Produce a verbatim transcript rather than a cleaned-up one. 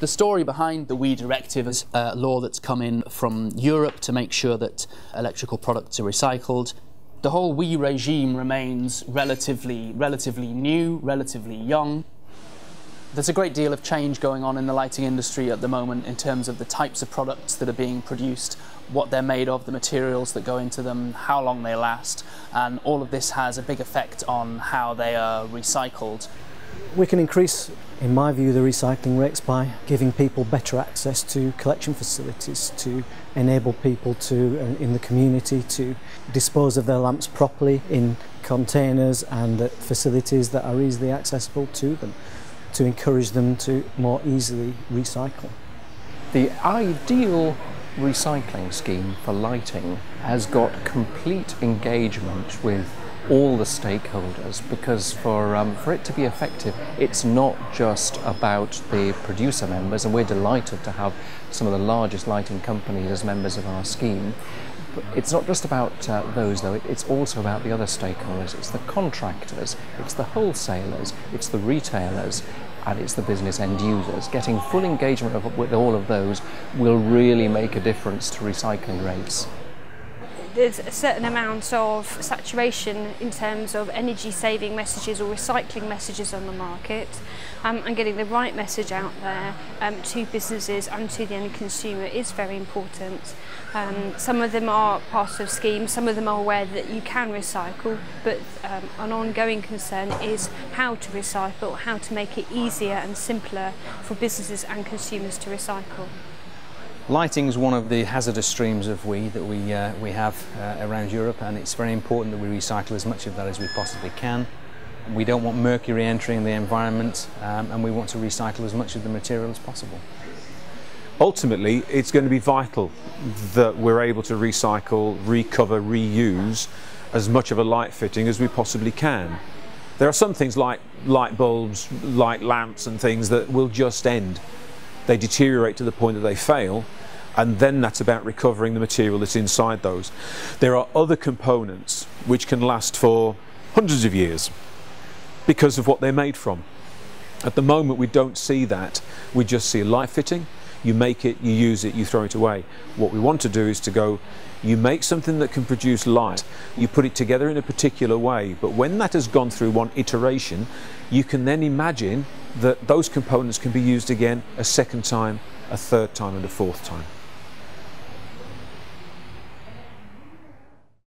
The story behind the WEEE directive is a law that's come in from Europe to make sure that electrical products are recycled. The whole WEEE regime remains relatively, relatively new, relatively young. There's a great deal of change going on in the lighting industry at the moment in terms of the types of products that are being produced, what they're made of, the materials that go into them, how long they last, and all of this has a big effect on how they are recycled. We can increase, in my view, the recycling rates by giving people better access to collection facilities, to enable people to, in the community, to dispose of their lamps properly in containers and at facilities that are easily accessible to them, to encourage them to more easily recycle. The ideal recycling scheme for lighting has got complete engagement with all the stakeholders, because for, um, for it to be effective, it's not just about the producer members, and we're delighted to have some of the largest lighting companies as members of our scheme. But it's not just about uh, those though, it's also about the other stakeholders. It's the contractors, it's the wholesalers, it's the retailers, and it's the business end users. Getting full engagement of, with all of those will really make a difference to recycling rates. There's a certain amount of saturation in terms of energy saving messages or recycling messages on the market, um, and getting the right message out there um, to businesses and to the end consumer is very important. Um, some of them are part of schemes, some of them are aware that you can recycle, but um, an ongoing concern is how to recycle, how to make it easier and simpler for businesses and consumers to recycle. Lighting is one of the hazardous streams of WEEE that we, uh, we have uh, around Europe, and it's very important that we recycle as much of that as we possibly can. We don't want mercury entering the environment, um, and we want to recycle as much of the material as possible. Ultimately, it's going to be vital that we're able to recycle, recover, reuse as much of a light fitting as we possibly can. There are some things like light bulbs, light lamps and things that will just end. They deteriorate to the point that they fail, and then that's about recovering the material that's inside those. There are other components which can last for hundreds of years because of what they're made from. At the moment we don't see that, we just see a light fitting, you make it, you use it, you throw it away. What we want to do is to go, you make something that can produce light, you put it together in a particular way, but when that has gone through one iteration, you can then imagine that those components can be used again a second time, a third time and a fourth time.